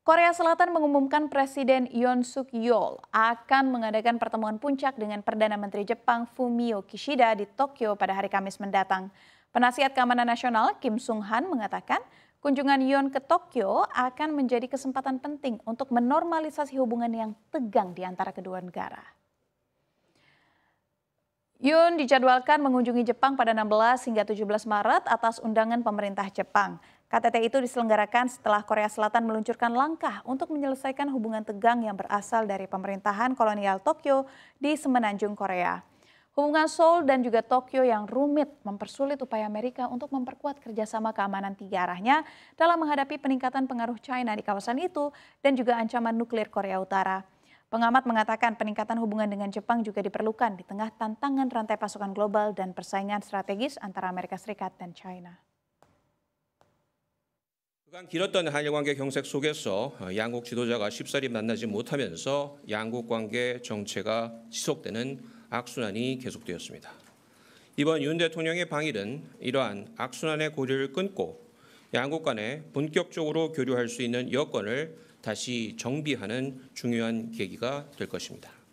Korea Selatan mengumumkan Presiden Yoon Suk Yeol akan mengadakan pertemuan puncak dengan Perdana Menteri Jepang Fumio Kishida di Tokyo pada hari Kamis mendatang. Penasihat Keamanan Nasional Kim Sung-Han mengatakan kunjungan Yoon ke Tokyo akan menjadi kesempatan penting untuk menormalisasi hubungan yang tegang di antara kedua negara. Yoon dijadwalkan mengunjungi Jepang pada 16 hingga 17 Maret atas undangan pemerintah Jepang. KTT itu diselenggarakan setelah Korea Selatan meluncurkan langkah untuk menyelesaikan hubungan tegang yang berasal dari pemerintahan kolonial Tokyo di semenanjung Korea. Hubungan Seoul dan juga Tokyo yang rumit mempersulit upaya Amerika untuk memperkuat kerjasama keamanan tiga arahnya dalam menghadapi peningkatan pengaruh China di kawasan itu dan juga ancaman nuklir Korea Utara. Pengamat mengatakan peningkatan hubungan dengan Jepang juga diperlukan di tengah tantangan rantai pasokan global dan persaingan strategis antara Amerika Serikat dan China. 그간 길었던 한일 관계 경색 속에서 양국 지도자가 쉽사리 만나지 못하면서 양국 관계 정체가 지속되는 악순환이 계속되었습니다. 이번 윤 대통령의 방일은 이러한 악순환의 고리를 끊고 양국 간에 본격적으로 교류할 수 있는 여건을 다시 정비하는 중요한 계기가 될 것입니다.